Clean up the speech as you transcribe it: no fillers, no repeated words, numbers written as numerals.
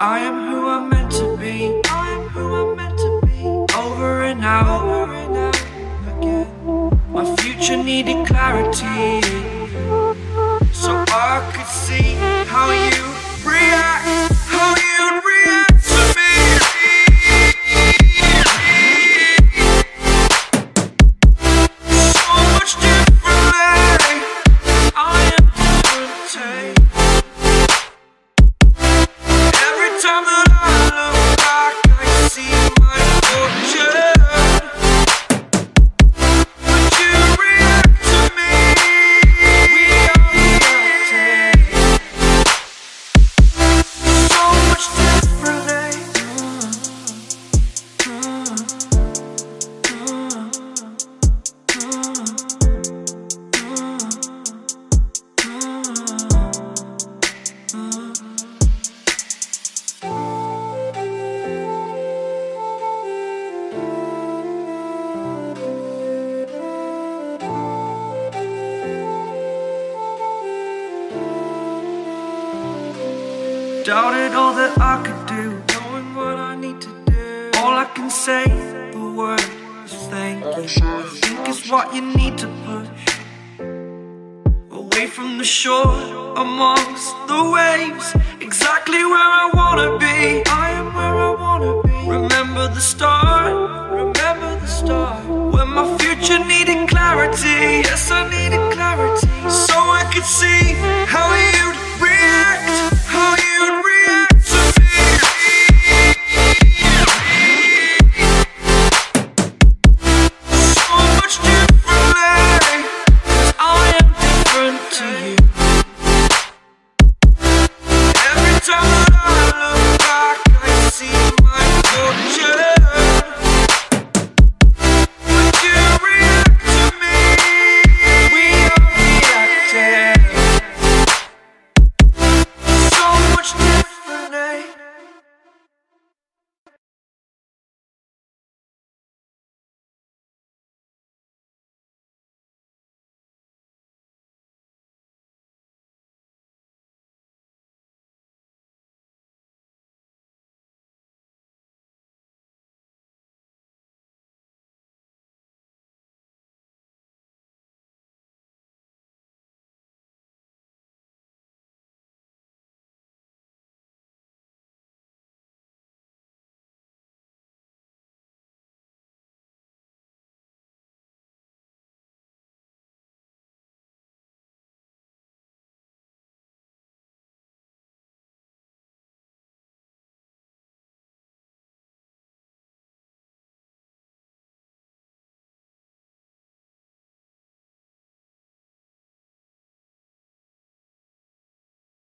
I am who I'm meant to be. I am who I'm meant to be. Over and out again. My future needed clarity, so I could see how you react, how you react to me. So much differently. I am different. Every time that I look back, I see my fortune. Would you react to me? We are reacting so much differently. Doubted all that I could do, knowing what I need to do. All I can say, the word is thank you. I think it's what you need to push away from the shore, amongst the waves, exactly where I wanna